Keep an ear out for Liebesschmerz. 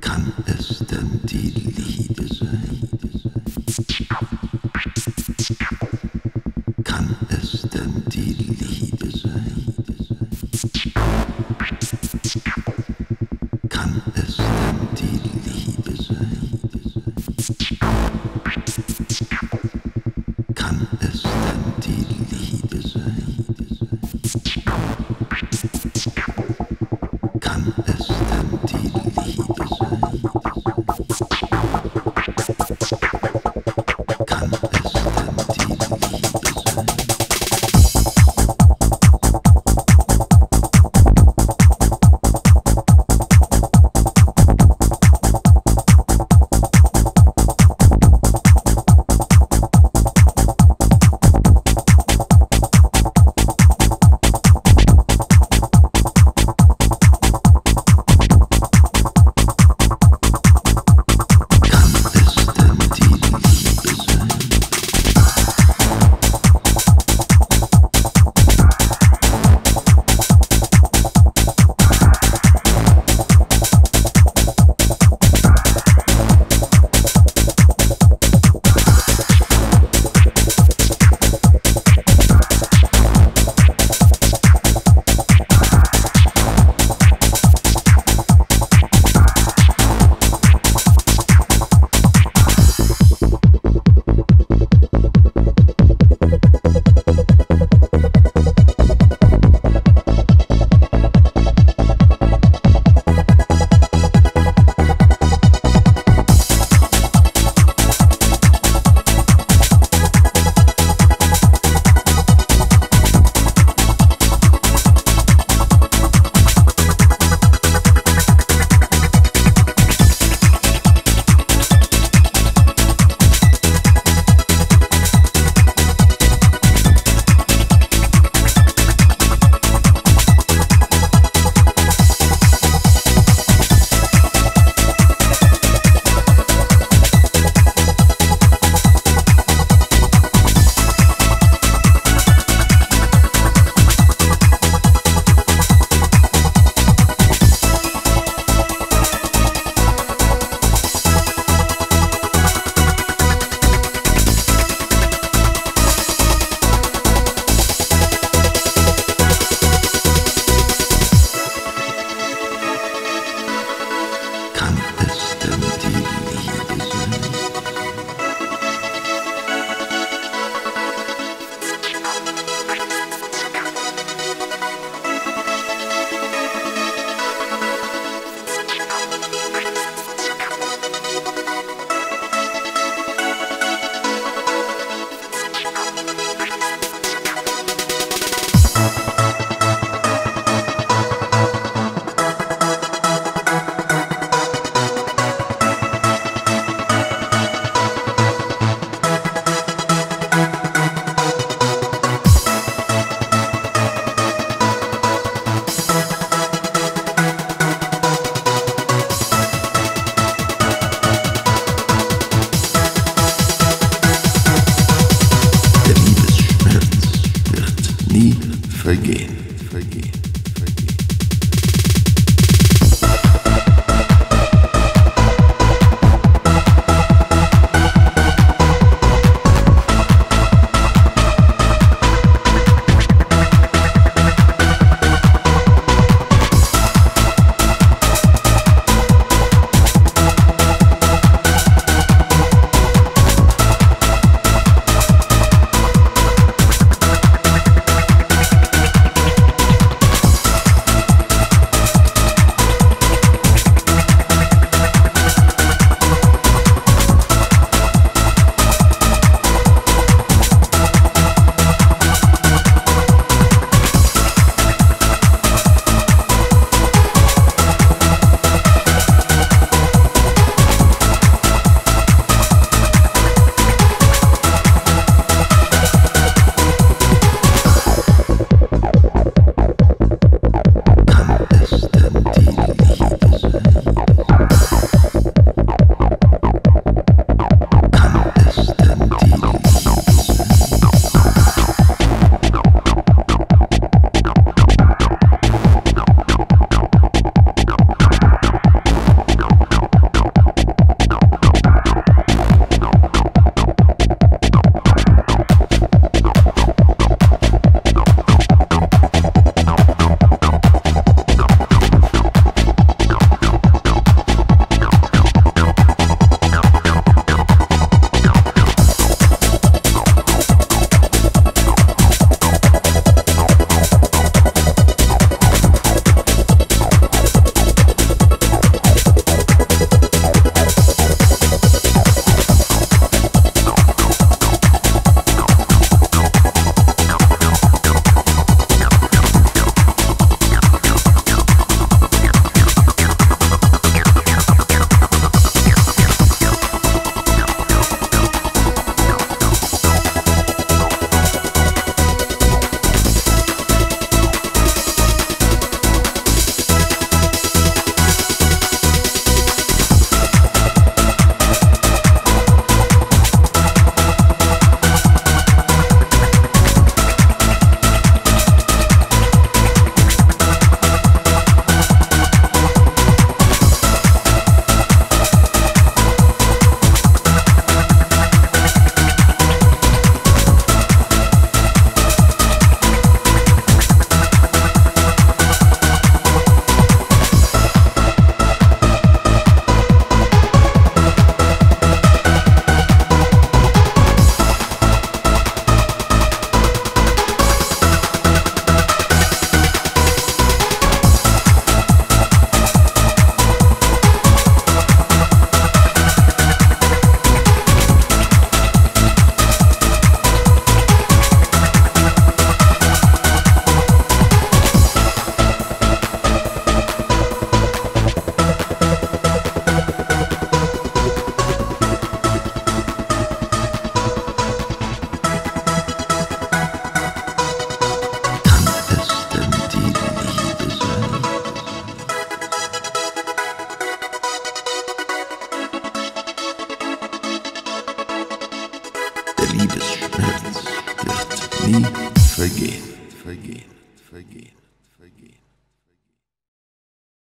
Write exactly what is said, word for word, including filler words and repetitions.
Kann es denn die Liebe sein? Kann es denn die Liebe sein? Kann es denn die Liebe sein? Kann es denn die Liebe sein? Kann es denn die Liebe sein? Der Liebesschmerz wird nie vergehen, vergehen, vergehen.